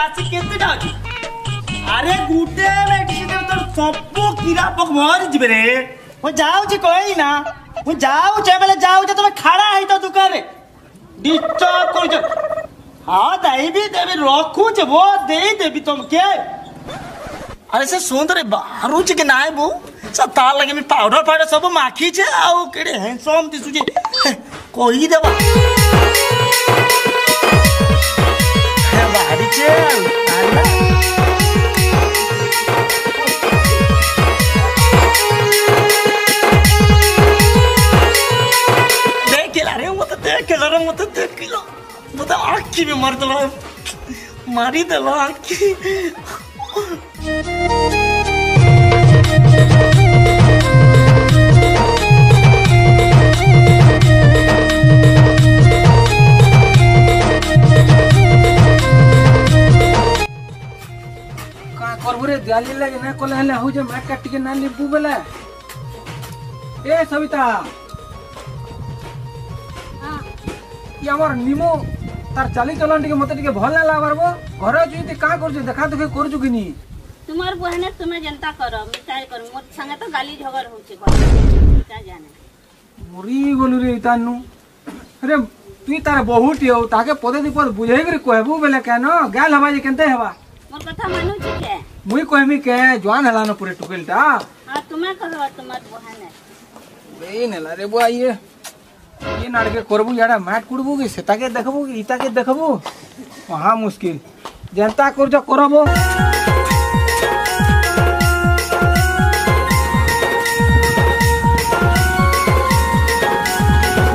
चाची कितना अरे गुटे में किसी तो सब कीड़ा पक मर जबरे वो जाओ जी कोई ना वो जाओ जे बेले जाओ जे तुम्हें खड़ा है तो दुकान रे डिस्टर्ब कर जो हां दाई भी देवी रखू जे वो दे देबी तुमके अरे से सुंदर रे बाहरु जे के नाय बो सता लगे में पाउडर पाउडर सब माखी छे आओ केड़े हैंडसम दिसु जे कोई देवा हे बाहरी छे आना में मर मारी गाली लगे ना कोले हले हो जे मैं कट के ना नींबू वाला ए सविता या मोर नीमो तार चाली चलन के मते के भल ला मारबो घरे जुती का कर जे देखा देखे कर जुगिनी तुम्हार बहने तुम्हें जनता करो मिटाई कर मोर संगे तो गाली झगड़ होछे का जाने मोरी गोलु रे इतानु अरे तू तार बहुत हो ताके पदे दी पर बुझाई कर कहबो बेले केनो गाल हवा जे केनते हवा मोर कथा मानु छी के मुई कहमी के जवान हलानो पूरे टुकेलटा हां तुम्हें कहवा तुम्हार बहने बेन हला रे बुआ ये ये नाड़के करबू याडा माट कुड़बू की सेता के देखबू की इता के देखबू वहां मुश्किल जनता कर जो करबो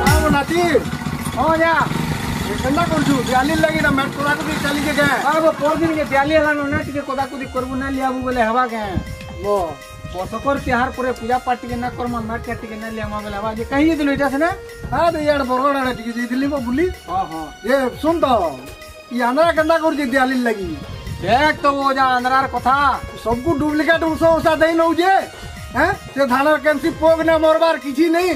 आओ नाती हो जा ठंडा करजू दियाली लगी ना माट कोड़ा के चली के गए अब पर दिन के दियाली हला न टिके कोदा कुदी करबू ना लियाबू बोले हवा के वो बसकर तिहार पूरे पूजा पाठ के ना करमा मार के टिके ना लेमा वाला आवाज कहि दिलो इटा से ना हां तो यार बरोड़ा ना टिके दिली में बुली हां हां ये सुन तो ई आंदरा गंदा कर जे दियाली लगी देख तो वो जा आंदरार कथा सबको डुप्लीकेट उसा दे नउ जे हैं से धानर केनसी पोग ना मरबार किछि नहीं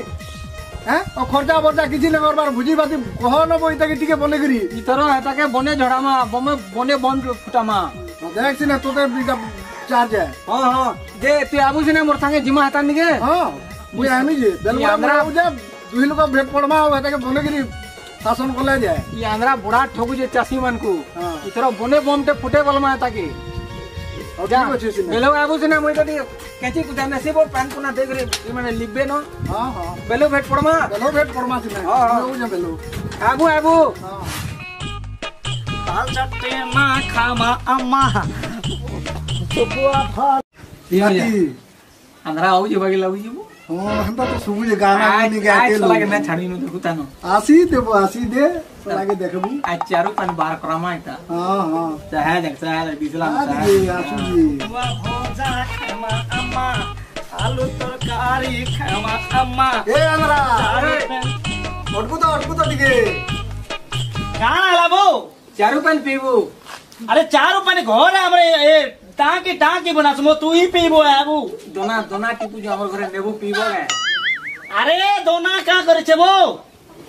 हैं और खर्चा बर्चा किछि ना मरबार भुजी बाती कह न बोइता के टिके बने करी ई तरह एटा के बने झड़ामा बने बन फुटामा देख से ना तोते चार्ज है हां हां जे ते आबू से ने मोर संगे जिमा हता नि के हां मुई आमी जे बेलवा हमरा आबू जे दुई लोग भेट पड़मा होता के बोनेगिरी शासन कोला जाए ई हमरा बुढ़ा ठोगु जे चासी मन को ई तरह बोने बम ते फुटे बलमा हता के और ठीक अछि से बेलवा आबू से ने मुई त केची कुदा ने से पान कोना देख रे ई माने लिबे न हां हां बेलो भेट पड़मा से ने हां ओ जे बेलो आबू आबू हां ताल चट्टे मा खामा अम्मा अंदरा आओ जेबा के लाउ जेबो ओ हमता तो सुबु जे गाना गानी गाते लो लागे ना छाड़ी न देखु तानो आसी देबो आसी दे लागे देखबू आ चारो पन बार करमा इता हां हां चाहे देख चाहे बिसला चाहे आसु जी बुआ भोजा खमा अम्मा आलू तरकारी खमा अम्मा ए अंदरा अटकू तो टिके गाना लाबो चारो पन पीबू अरे चारो पन घर हमरे ए टाके बनासमो तू ही पीबो आबू दोना दोना टिपू जो हमर घरे नेबू पीबो ने अरे दोना का करे छबो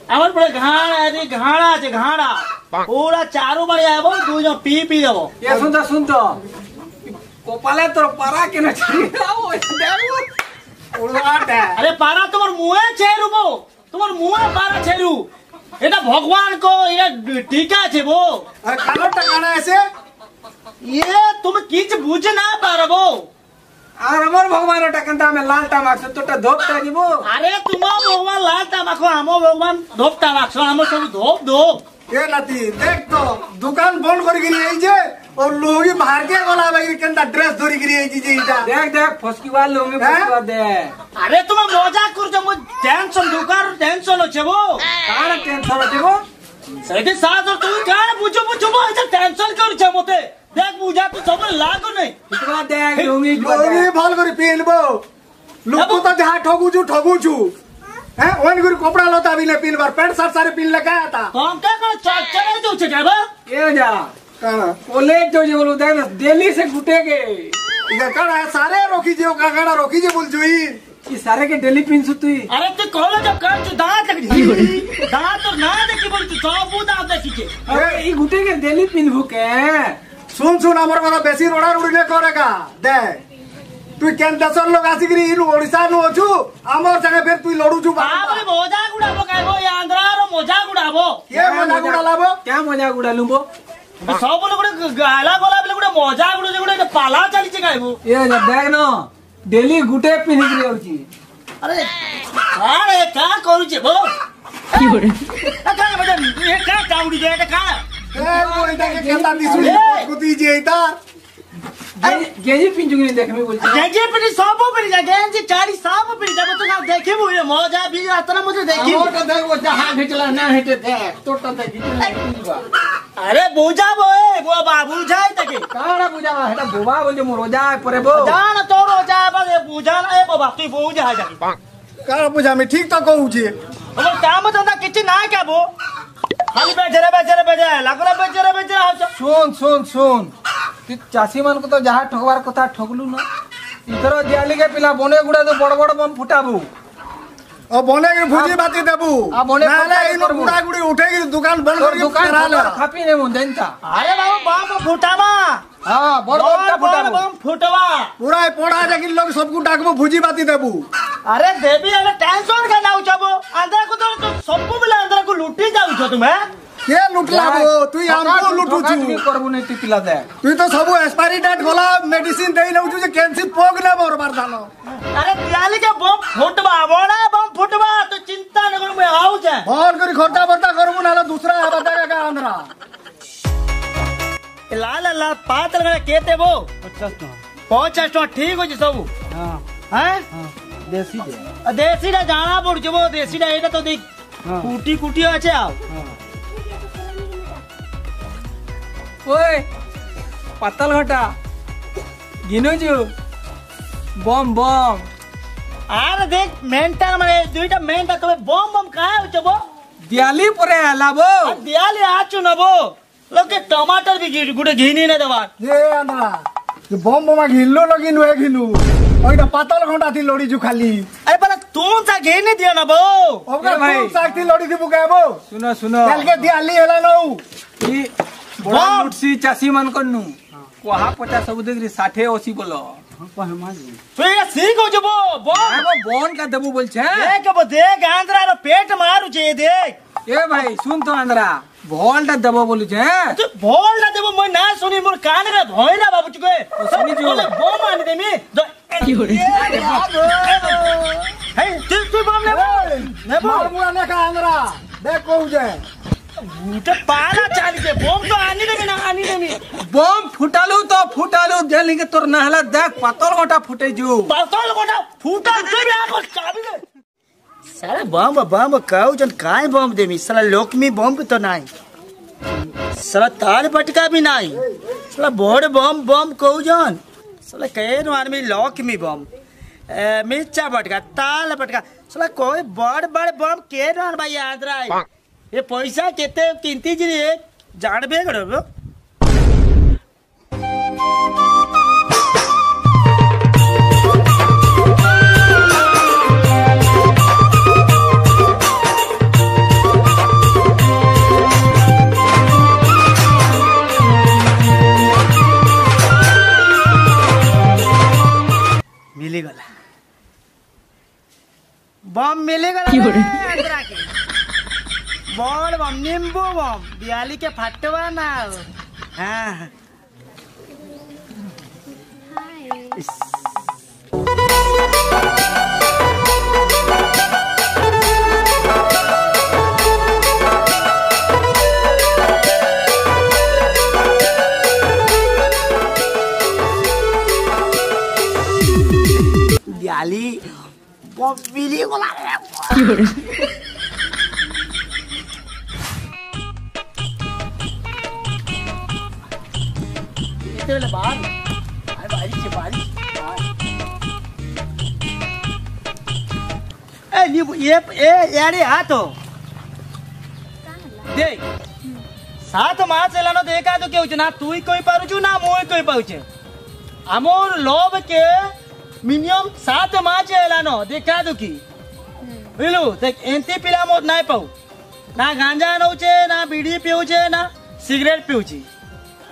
हमर पर घाणा रे घाणा जे घाणा पूरा चारो बड़े आबो तू जो पी देबो ये सुन तो कोपाले तोर पारा के न छाओ देबो उड़ाट अरे पारा तोर मुए छेरुबो तोर मुए पारा छेरु एटा भगवान को ये टीका छबो अरे कालो टकाना ऐसे ये तुम किछ बुझ ना पारबो आर हमर भगवान टकंता में लाल टमाक तोटा धोप तागिबो अरे तुम भगवान लाल टमाक हमो भगवान धोप टमाक हमो सब धोप धोप ए लाती देख तो दुकान बंद कर गिरी आई जे और लोगी बाहर के वाला भाई केनता ड्रेस धोरी गिरी आई जे इटा देख फसकी वाल लोगे फसवा दे अरे तुम मजाक कर जो टेंशन दुकान टेंशन छबो का टेंशन छबो सके साथ और तू कान पूछो टेंशन कर छबोते देख पूजा तो सब लागो नहीं इतना देख लूंगी गोली भाल कर पिनबो लुको तो जहां ठगू छु हैं ओन गुरी कपड़ा लता भी ने पिनबार पैंट शर्ट सारे पिन लगा था हम का कर चक्कर जो छे जाबो ए जा काना ओले जो जे बोलू देख दिल्ली से गुटे के काना सारे रोकी जे काकाड़ा रोकी जे बोल जुई ई सारे के डेली पिन सु तुई अरे तू कोला जो कर तू दांत लग जी दांत तो ना देखी बोल तू साबू दांत देखी के अरे ई गुटे के डेली पिन भूके सुन आमर मन बेसी रोड़ा रोड़ी ने करेगा दे तू केन देशर लोग आसिकरी इन ओडिसा नु अछु आमर संगे फेर तू लडुछु बाप रे मजा गुडाबो काइबो ए आंध्रा रो मजा गुडाबो के मजा गुडालाबो के मजा गुडालुबो सब लोग गाला गोला बले गुडा मजा गुडा गुडा पाला चली छै काइबो ए देख न डेली गुटे पिनि करी आउची अरे हां ए का करू छै बो की बोले का मजा ए का काउडी जे का ए बोइटा के केता दिसु कुती जे इता गेंजी पिंजुगी देखमे बोल गेंजी पिनि सब पिनि जा गेंजी चारी सब पिनि जा तो ना देखे मु मजा भी रातना मुझे देखी ओ तो देख वो जहां हिटला ना हिटे देख तो तो अरे बुझाबो ए बुआ बाबू जाय तके काना बुझावा हेटा बुवा बोल मु रोजा परे बो जान तो रोजा बे बुझा ना ए बाबा तू बुझ जा काना बुझा में ठीक तो कहू छी हमर काम धंधा किछ ना कहबो खाली बेजरे लागला बेजरे हो सुन चासी मान को तो जहाँ ठगवार कथा ठगलु ना इधर दियाली के पिला बने गुड़ा तो बड़ बड़ बम फुटाबू और बने के भुजी बाती देबू आ बने नाले इन गुड़ा गुड़ी उठे की दुकान बंद कर दुकान खापी ने मुंदेनता अरे बाबू बम फुटावा हां बड़ बड़ फुटाबू बम फुटवा पूरा पोड़ा जे लोग सब को डाकबू भुजी बाती देबू अरे देबी अरे टेंशन का नाउ छबो अंदर को तो सब को अंदर को लूटी जाउ छ तुम के लुटलाबो तू हमको लुटू छी करबो नै ती पिला दे तू तो सब एक्सपायरी डेट होला मेडिसिन देई लउ छी कैंसिल पोग ना मोर बार दानो अरे दियाली के बम फुटबा बड़ा बम फुटबा तो चिंता न करू मैं आउ जे और करी खर्चा बर्ता करबो नाला दूसरा आबादा का आंधरा लाल लाल पातल गले के देबो 50 टका 50 टका ठीक हो जे सब हां हैं देसी दे देसी ना जाना पड़ जेबो देसी ना एटा तो देख कूटी कूटी आछे आओ ओए पातल घटा गिनोजो बम बम आरे देख मेंटर माने दुईटा मेंटा तबे बम बम काय होचबो दियाली परे आलाबो दियाली आचु नबो लोके टमाटर भी गुडे घिनी ने देवा हे आंधरा ये बम बम घिल्लो लगिन वे घिनु ओइटा पातल घटा थी लोडी जु खाली अरे पर तू सा घेने दियो नबो ओकर भाई साथी लोडी दिबु काबो सुनो सुनो चल के दियाली होला नौ ई बड़ा लुटसी चासी मन कनु कोहा 50 सब डिग्री 60 80 बोलो पहे माजी तो ये ठीक हो जबो बोन का देबो बोल छे देख आंद्रा रो पेट मारू छे देख ए भाई सुन तो आंद्रा बोलटा देबो बोलु छे तू बोलटा देबो मैं ना सुनी मोर कान रे भइला बाबू चुके सुनी जो बो मानी देमी की होरे हे तू बम लेबो मार मुरा ने का आंद्रा देख कहू जे उठे पाला चाल के बम तो आनी दे ना आनी दे बम फुटालू जेल के तोर नहला देख पातल गोटा फुटे जो पातल गोटा फुटा दे आ चाबी दे सारा बम बम काऊ जन काय बम देमी साला लोकमी बम तो नाही साला तार पटका भी नाही साला बड़ बम बम काऊ जन साला केन आर्मी लोकमी बम मिर्चा पटका ताल पटका साला कोई बड़ बड़ बम केन आर भाई याद रहा ये पैसा केते किंती जी जानबे करबो मिली गला बम मिली गला बोल बम नींबू बम दियाली के फटवा ना हां दियाली बम मिली गोला चले बाहर अरे बारिश ए नीबू ए यारे हाथ हो देख सात मास लानो देखा तो केउ ना तू ही कोई पारुछु ना मोय कोई पाउछे अमोर लोभ के मिनिमम 7 मास लानो देखा तो की बिलु देख एंती पिला मोर नाय पाऊ ना गांजा नउछे ना बीड़ी पिउछे ना सिगरेट पिउछी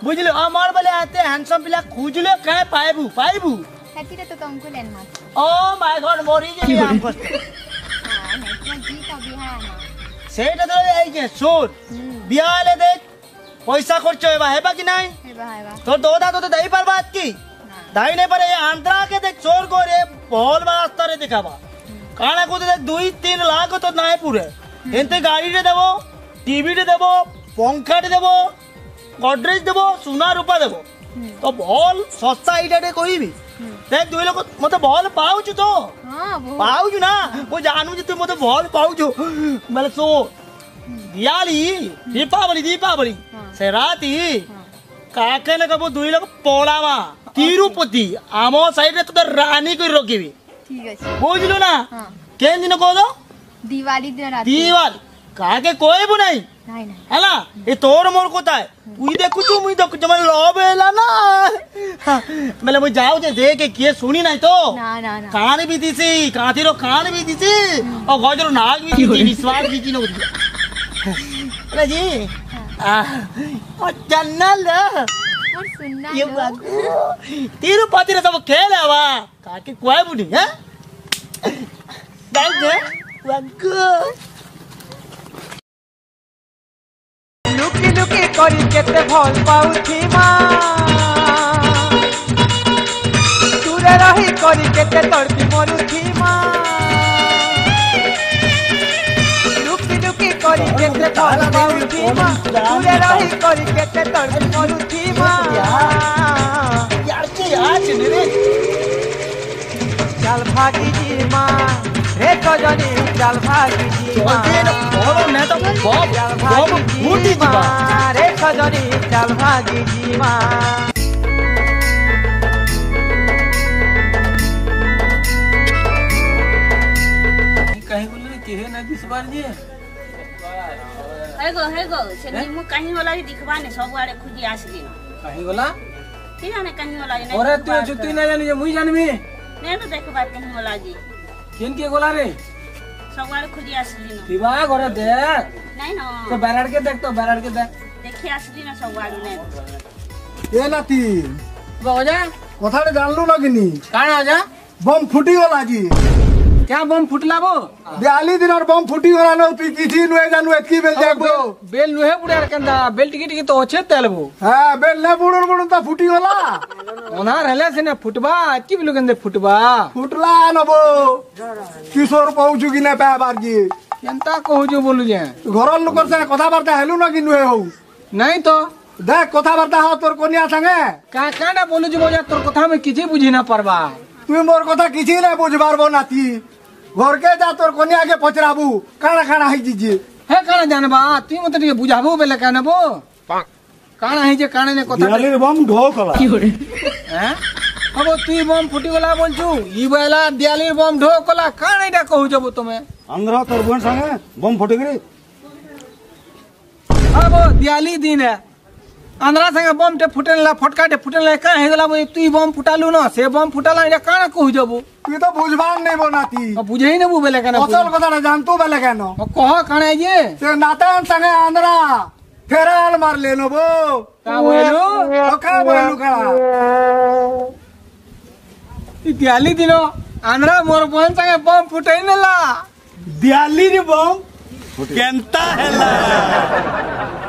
बुझलो अमर वाले आते हैंडसम पिला खुजले काय पाइबू पाइबू सतीरे तो तुमको लेन मार ओ माय गॉड मोरी जे हम फर्स्ट हां नेक्स्ट जी का बिहान सेट तो आई के सुन बियाले देख पैसा खर्च होएबा हेबा कि नहीं हेबा हेबा तो दोदा तो दही पर बात की दही नहीं पर ये आंद्रा के देख चोर को रे बहुत बड़ा स्तर दिखावा काना को देख 2 3 लाख तो नहीं पूरे एते गाड़ी रे देबो टीवी रे देबो पंखा रे देबो गोडरेज देबो सोना रूपा देबो तो बॉल सस्ता इटाडे कोइबी देख दुई लोग मते बॉल पाऊ छु तो हां पाऊ छु ना वो जानू जे तू मते बॉल पाऊ छु मले सो दियाली दीपावली से राती काके ने कबो दुई लोग पोलावा तिरुपति आमो साइड रे तो रानी को रोकीबी ठीक है बुझलो ना केन दिन को दो दिवाली दिन रात दिवाली काके कोइबो नहीं नहीं नहीं हला ए तोर मोर कोता है उई देखु तू मुई देखु जमन लबेला ना मले मुई जाऊ जे देख के के सुनी नहीं तो ना ना ना कान भी दिसी काथी रो कान भी दिसी और गजरो नाग भी दिसी विश्वास भी की न अरे जी और चैनल और सुनना ये तिरुपति रे सब खेल आवा काके कोई बुनी है डाल दे वगो लुकी लुकी करी केते भल पाउथी मा दूरे रही करी केते तड़पी मरुथी मा लुकी लुकी करी केते भल पाउथी मा दूरे रही करी केते तड़पी मरुथी मा यार के आज ने चल भागी जी मा रे कजनी चल भागी जी मा बोलो मैं तो बोब बूटी जी मा रे कजनी चल भागी जी मा काहे बोलले केहे ना दिसबार जे हे गो सेनी मु काहे वाला दिखबा ने सब आड़े खुजी आसली काहे वाला की जाने काहे वाला ने ओरे तू जुती ना जानी जे मुई जानबी ने तो देखबा काहे वाला जी केन के गोला रे सवार खुजी आसली न दिवा घर देख नहीं न तो बराड़ के देख तो बराड़ के देख देखि आसली न सवार ने ए लाती बजा कथा रे जानलू लगिनी काहे आजा बम फुटी होला जी क्या बम फुटलाबो 42 दिन और बम फुटी होला न तू किथि न जानू एतकी बेल जाबो बेल नुहे पुड़ार कंदा बेल टिकी टिकी तो अच्छे तेलबो हां बेल ले बुड़ ता फुटी होला ओना रहले से ने फुटबा एतकी बिलु कंदे फुटबा फुटला नबो किशोर पहुचु कि ना पाबार जी केनता कहजो बोलु जे घरल लोकर से कथा बारता हेलु न कि नुहे हो नहीं तो देख कथा बारता हो तोर कोनिया संगे का काना बोलु जे बजा तोर कथा में किछे बुझी ना परबा तू मोर कथा किछे ना बुझबारबो नाती घर के जा तोर कोनिया के पचराबू काना काना है जी जी हे काना जानबा तू मते के बुझाबो बेले कानाबो काना है जे काने ने कथा याली बम ढोकला हैं अब तू बम फुटी गला बोलछु ई बेला दियाली बम ढोकला कानेटा कहू जबो तमे अंगरा तोर बहन संगे बम फुटी गरी अब दियाली दिन है अंगरा संगे बम टे फुटेला फटकाटे फुटेला का हे गला तू बम फुटालू न से बम फुटाला इटा काना कहू जबो तू तो बुझबान नै बनाती अब बुझै नै बु बेला काना असल कथा न जानतो बेला काना कह काने जे से नातान संगे अंगरा फेराल मार लेनो बो का बोलू का बोलू काला दियाली दिनो आंद्रा मोर बहन संगे बम फुटै नेला दियाली रे बम केनता हैला